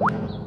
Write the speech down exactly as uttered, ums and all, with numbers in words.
you.